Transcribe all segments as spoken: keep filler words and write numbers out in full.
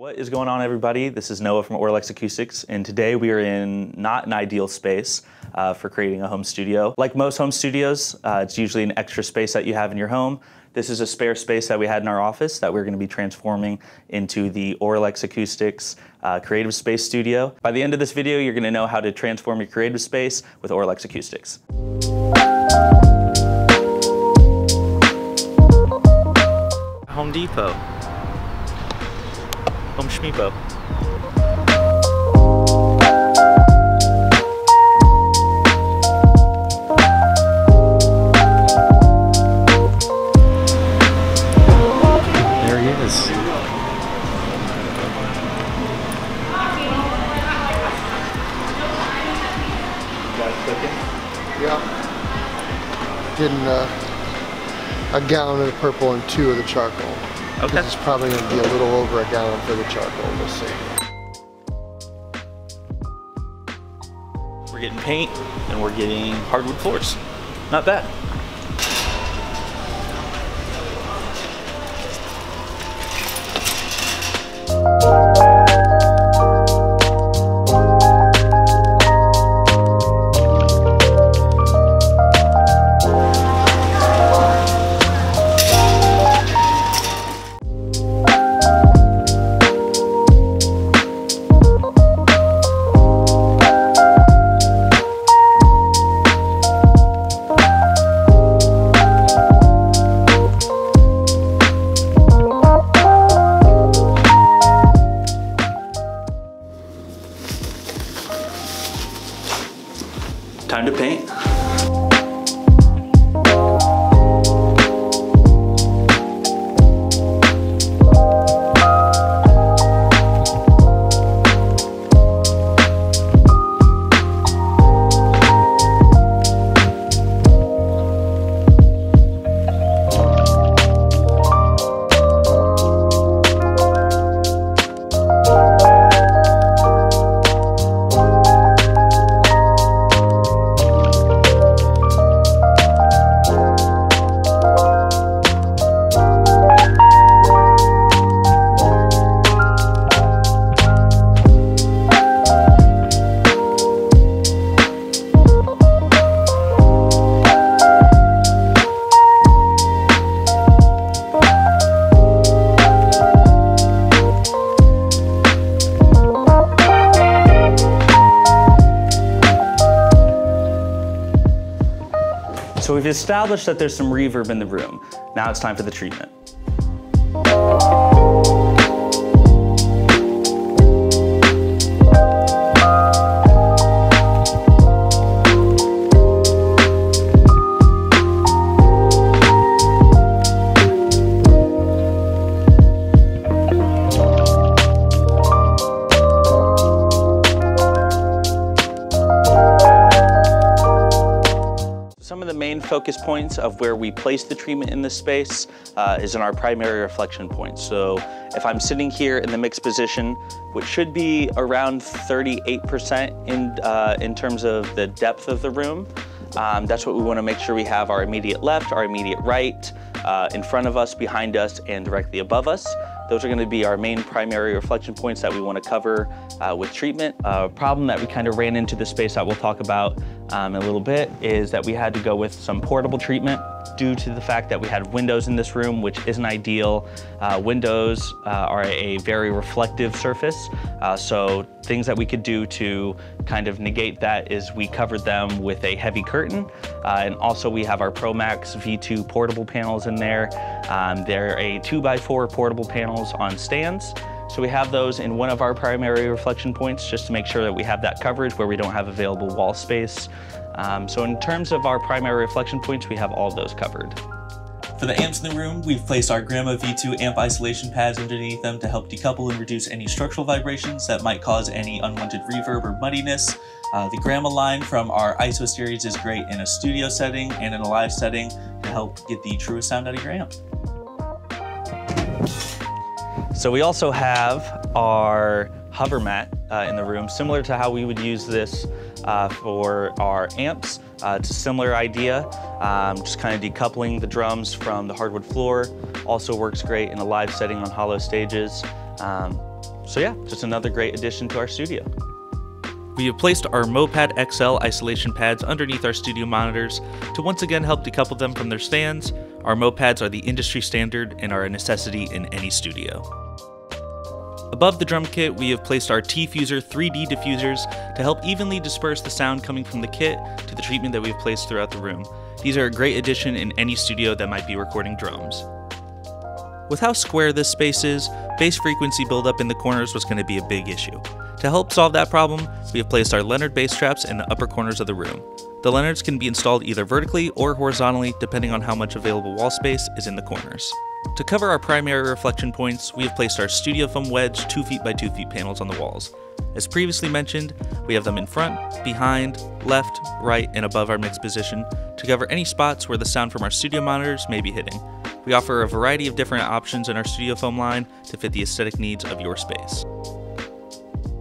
What is going on, everybody? This is Noah from Auralex Acoustics, and today we are in not an ideal space uh, for creating a home studio. Like most home studios, uh, it's usually an extra space that you have in your home. This is a spare space that we had in our office that we're going to be transforming into the Auralex Acoustics uh, Creative Space Studio. By the end of this video, you're going to know how to transform your creative space with Auralex Acoustics. Home Depot. Home Shmeibo. There he is. Yeah. Getting uh, a gallon of the purple and two of the charcoal. Okay. This is probably going to be a little over a gallon for the charcoal, we'll see. We're getting paint and we're getting hardwood floors. Not bad. Time to paint. So we've established that there's some reverb in the room. Now it's time for the treatment. Some of the main focus points of where we place the treatment in this space uh, is in our primary reflection point. So if I'm sitting here in the mixed position, which should be around thirty-eight percent in, uh, in terms of the depth of the room, um, that's what we want to make sure we have our immediate left, our immediate right, uh, in front of us, behind us, and directly above us. Those are going to be our main primary reflection points that we want to cover uh, with treatment. A problem that we kind of ran into the space that we'll talk about um, in a little bit is that we had to go with some portable treatment due to the fact that we had windows in this room, which isn't ideal. Uh, windows uh, are a very reflective surface. Uh, so things that we could do to kind of negate that is we covered them with a heavy curtain. Uh, and also we have our ProMax V two portable panels in there. Um, they're a two by four portable panel on stands. So we have those in one of our primary reflection points just to make sure that we have that coverage where we don't have available wall space. Um, so in terms of our primary reflection points, we have all of those covered. For the amps in the room, we've placed our Gramma V two amp isolation pads underneath them to help decouple and reduce any structural vibrations that might cause any unwanted reverb or muddiness. Uh, the Gramma line from our I S O series is great in a studio setting and in a live setting to help get the truest sound out of your amp. So we also have our HoverMat uh, in the room, similar to how we would use this uh, for our amps. Uh, it's a similar idea, um, just kind of decoupling the drums from the hardwood floor. Also works great in a live setting on hollow stages. Um, So yeah, just another great addition to our studio. We have placed our Mopad X L isolation pads underneath our studio monitors to once again help decouple them from their stands. Our Mopads are the industry standard and are a necessity in any studio. Above the drum kit, we have placed our T'Fusor three D diffusers to help evenly disperse the sound coming from the kit to the treatment that we have placed throughout the room. These are a great addition in any studio that might be recording drums. With how square this space is, bass frequency buildup in the corners was going to be a big issue. To help solve that problem, we have placed our LENRD bass traps in the upper corners of the room. The LENRDs can be installed either vertically or horizontally, depending on how much available wall space is in the corners. To cover our primary reflection points, we have placed our StudioFoam Wedge two feet by two feet panels on the walls. As previously mentioned, we have them in front, behind, left, right, and above our mix position to cover any spots where the sound from our studio monitors may be hitting. We offer a variety of different options in our StudioFoam line to fit the aesthetic needs of your space.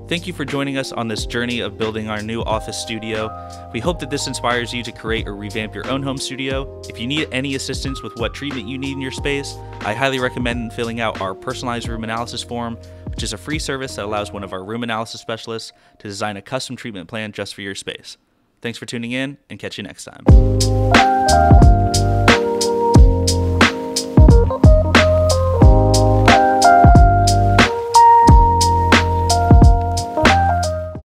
Thank you for joining us on this journey of building our new office studio. We hope that this inspires you to create or revamp your own home studio. If you need any assistance with what treatment you need in your space, I highly recommend filling out our personalized room analysis form, which is a free service that allows one of our room analysis specialists to design a custom treatment plan just for your space. Thanks for tuning in, and catch you next time.